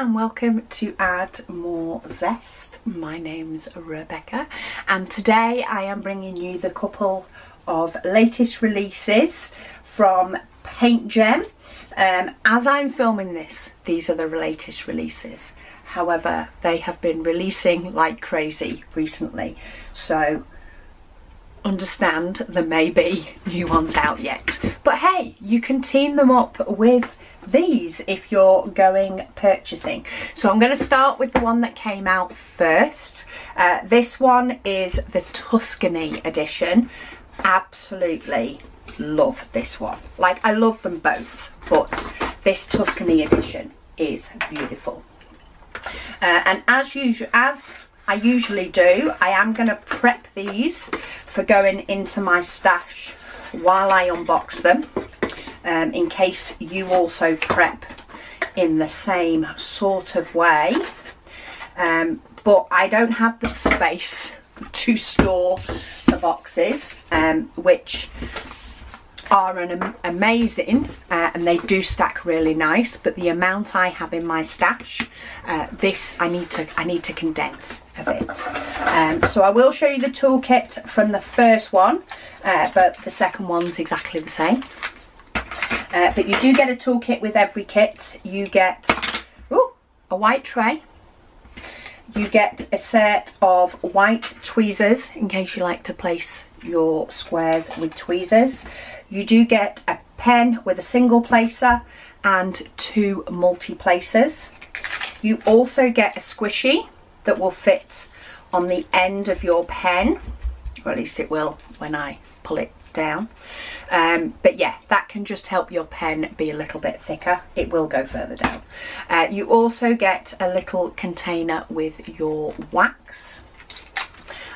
and welcome to Add More Zest. My name's Rebecca and today I am bringing you the couple of latest releases from Paint Gem. As I'm filming this, these are the latest releases, however they have been releasing like crazy recently, so understand there may be new ones out yet, but hey, you can team them up with these if you're going purchasing. So I'm going to start with the one that came out first. This one is the Tuscany edition. Absolutely love this one. Like, I love them both, but this Tuscany edition is beautiful. And as usual, as I usually do, I am going to prep these for going into my stash while I unbox them, in case you also prep in the same sort of way, but I don't have the space to store the boxes, which are amazing, and they do stack really nice, but the amount I have in my stash, this I need to condense a bit. So I will show you the toolkit from the first one, but the second one's exactly the same. But you do get a toolkit with every kit. You get a white tray. You get a set of white tweezers in case you like to place your squares with tweezers. You do get a pen with a single placer and two multi-placers. You also get a squishy that will fit on the end of your pen, or at least it will when I pull it down. But yeah, that can just help your pen be a little bit thicker. It will go further down. You also get a little container with your wax.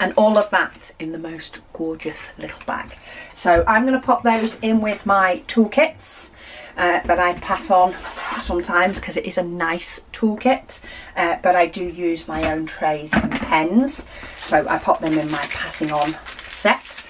And all of that in the most gorgeous little bag. So I'm going to pop those in with my toolkits that I pass on sometimes because it is a nice toolkit. But I do use my own trays and pens. So I pop them in my passing on set.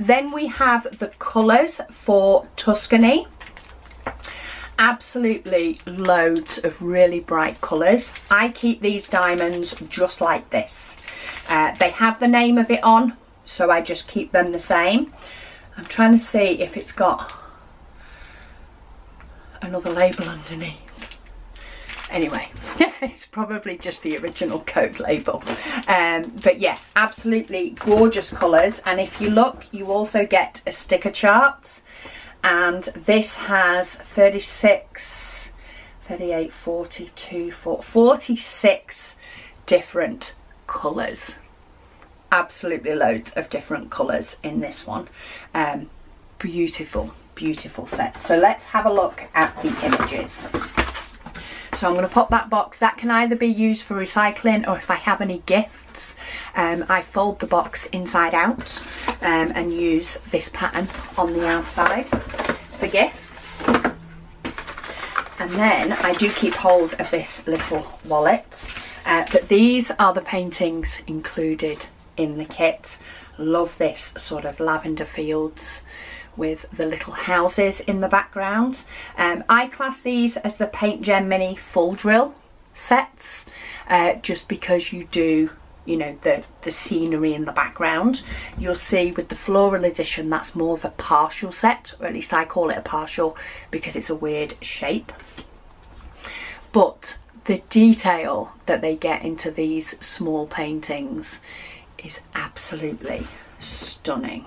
Then we have the colours for Tuscany. Absolutely loads of really bright colours. I keep these diamonds just like this. They have the name of it on, so I just keep them the same. I'm trying to see if it's got another label underneath. Anyway, it's probably just the original code label. But yeah, absolutely gorgeous colours. And if you look, you also get a sticker chart. And this has 36, 38, 42, 46 different colours. Absolutely loads of different colours in this one. Beautiful, beautiful set. So let's have a look at the images. So I'm going to pop that box. That can either be used for recycling, or if I have any gifts, I fold the box inside out and use this pattern on the outside for gifts. And then I do keep hold of this little wallet. But these are the paintings included in the kit. Love this sort of lavender fields with the little houses in the background. I class these as the Paint Gem Mini Full Drill sets, just because you do, you know, the scenery in the background. You'll see with the floral edition that's more of a partial set, or at least I call it a partial because it's a weird shape. But the detail that they get into these small paintings is absolutely stunning.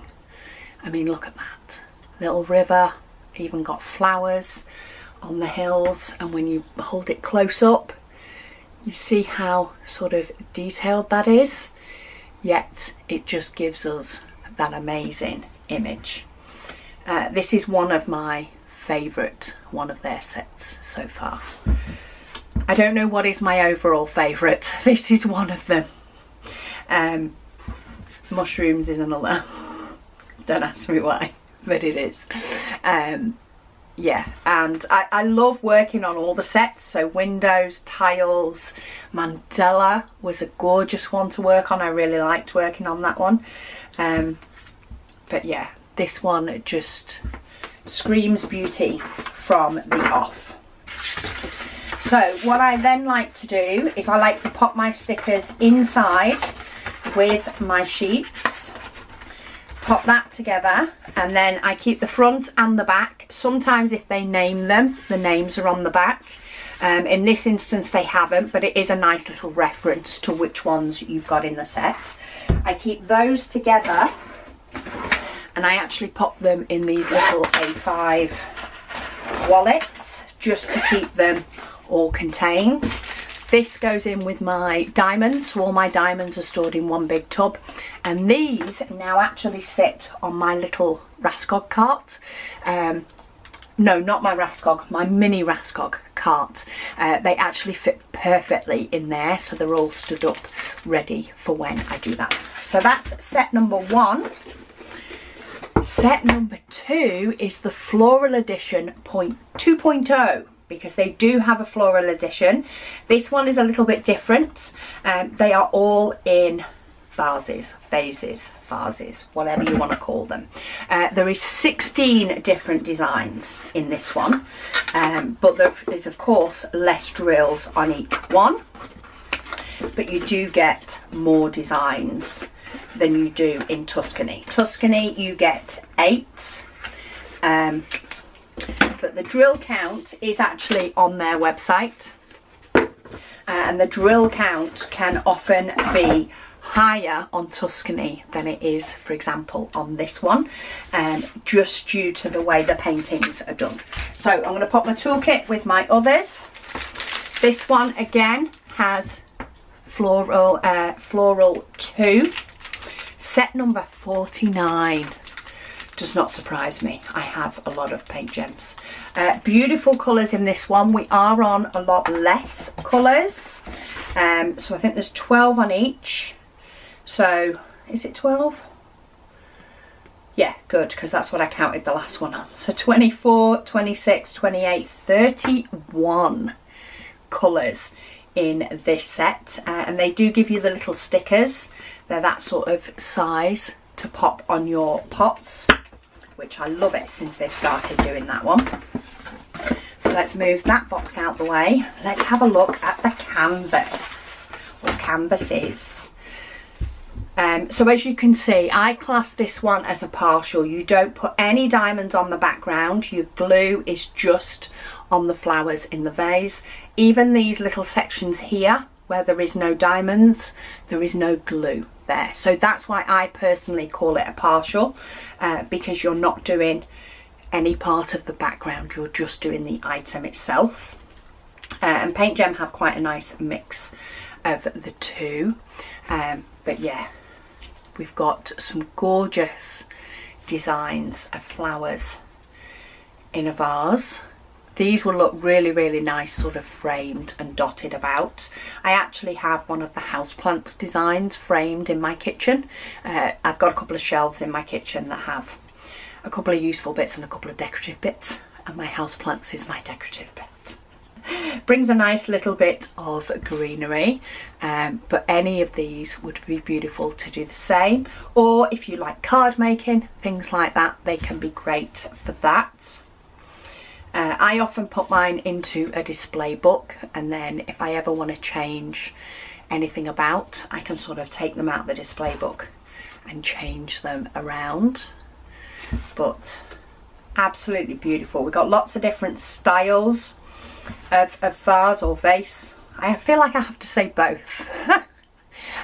I mean, look at that little river, even got flowers on the hills, and when you hold it close up you see how sort of detailed that is, yet it just gives us that amazing image. This is one of my favourite, one of their sets so far. I don't know what is my overall favourite. This is one of them. Mushrooms is another. Don't ask me why, but it is. Yeah, and I love working on all the sets. So windows, tiles, mandala was a gorgeous one to work on. I really liked working on that one. But yeah, this one just screams beauty from the off. So what I then like to do is I like to pop my stickers inside with my sheets, pop that together, and then I keep the front and the back. Sometimes if they name them, the names are on the back. In this instance they haven't, but it is a nice little reference to which ones you've got in the set. I keep those together and I actually pop them in these little A5 wallets just to keep them all contained. This goes in with my diamonds, so all my diamonds are stored in one big tub, and these now actually sit on my little Rascog cart. No, not my Rascog, my mini Rascog cart. They actually fit perfectly in there, so they're all stood up ready for when I do that. So that's set number one. Set number two is the floral edition 2.0, because they do have a floral edition. This one is a little bit different. They are all in vases, phases, vases, whatever you want to call them. There is 16 different designs in this one, but there is of course less drills on each one, but you do get more designs than you do in Tuscany. Tuscany you get 8, but the drill count is actually on their website, and the drill count can often be higher on Tuscany than it is, for example, on this one, just due to the way the paintings are done. So I'm going to pop my toolkit with my others. This one again has floral, floral 2. Set number 49 does not surprise me. I have a lot of paint gems. Beautiful colours in this one. We are on a lot less colours, so I think there's 12 on each. So is it 12? Yeah, good, because that's what I counted the last one on. So 24, 26, 28, 31 colours in this set, and they do give you the little stickers. They're that sort of size to pop on your pots, which I love it since they've started doing that one. So let's move that box out the way. Let's have a look at the canvas or canvases. So as you can see, I class this one as a partial. You don't put any diamonds on the background. Your glue is just on the flowers in the vase. Even these little sections here where there is no diamonds, there is no glue there. So that's why I personally call it a partial, because you're not doing any part of the background. You're just doing the item itself. And Paint Gem have quite a nice mix of the two. But yeah, we've got some gorgeous designs of flowers in a vase. These will look really, really nice, sort of framed and dotted about. I actually have one of the houseplants designs framed in my kitchen. I've got a couple of shelves in my kitchen that have a couple of useful bits and a couple of decorative bits, and my houseplants is my decorative bit. Brings a nice little bit of greenery, but any of these would be beautiful to do the same, or if you like card making, things like that, they can be great for that. I often put mine into a display book, and then if I ever want to change anything about, I can sort of take them out of the display book and change them around. But absolutely beautiful. We've got lots of different styles of vase or vase. I feel like I have to say both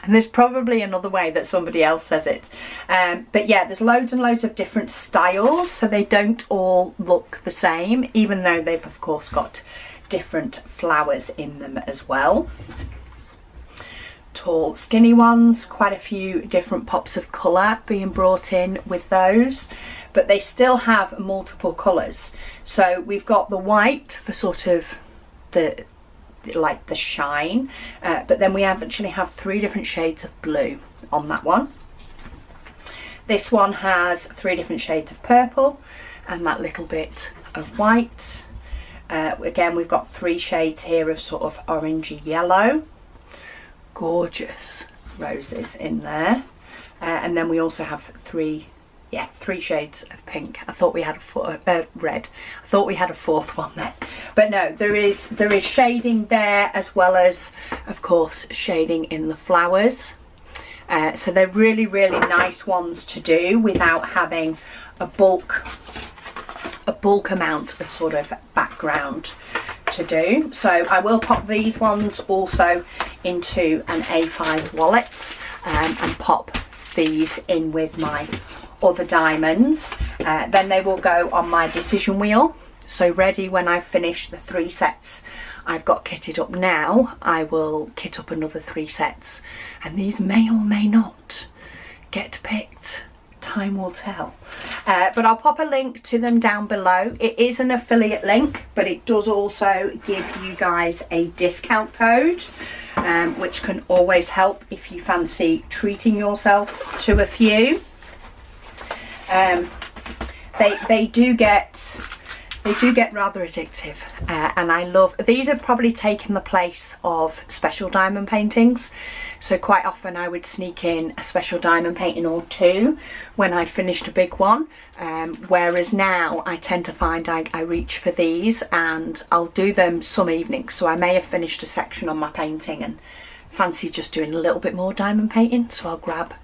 and there's probably another way that somebody else says it, but yeah, there's loads and loads of different styles, so they don't all look the same, even though they've of course got different flowers in them as well. Tall skinny ones, quite a few different pops of colour being brought in with those, but they still have multiple colours. So we've got the white for sort of the like the shine, but then we actually have 3 different shades of blue on that one. This one has 3 different shades of purple and that little bit of white. Again, we've got 3 shades here of sort of orangey yellow. Gorgeous roses in there, and then we also have 3 yeah, three shades of pink. I thought we had a red. I thought we had a fourth one there, but no, there is shading there, as well as, of course, shading in the flowers. So they're really, really nice ones to do without having a bulk amount of sort of background to do. So I will pop these ones also into an A5 wallet and pop these in with my other diamonds. Then they will go on my decision wheel, so ready when I finish the three sets I've got kitted up now. I will kit up another three sets, and these may or may not get picked. Time will tell, but I'll pop a link to them down below. It is an affiliate link, but it does also give you guys a discount code, which can always help if you fancy treating yourself to a few. They do get rather addictive, and I love these. Have probably taken the place of special diamond paintings, so quite often I would sneak in a special diamond painting or two when I'd finished a big one, whereas now I tend to find I reach for these, and I'll do them some evenings. So I may have finished a section on my painting and fancy just doing a little bit more diamond painting, so I'll grab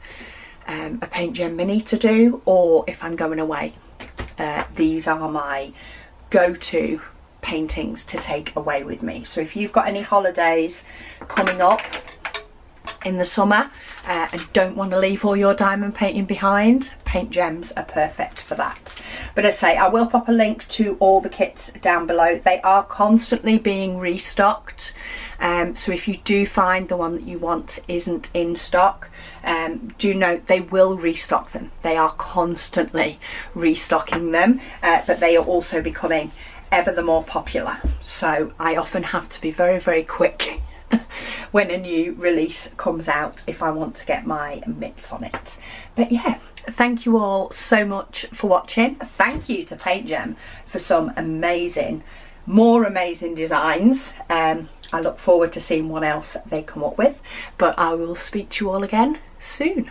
a Paint Gem mini to do, or if I'm going away, these are my go-to paintings to take away with me. So if you've got any holidays coming up in the summer and don't want to leave all your diamond painting behind, Paint Gems are perfect for that. But as I say, I will pop a link to all the kits down below. They are constantly being restocked, so if you do find the one that you want isn't in stock, do note they will restock them. They are constantly restocking them, but they are also becoming ever the more popular, so I often have to be very, very quick when a new release comes out if I want to get my mitts on it. But yeah, thank you all so much for watching. Thank you to Paint Gem for some amazing, more amazing designs. I look forward to seeing what else they come up with, but I will speak to you all again soon.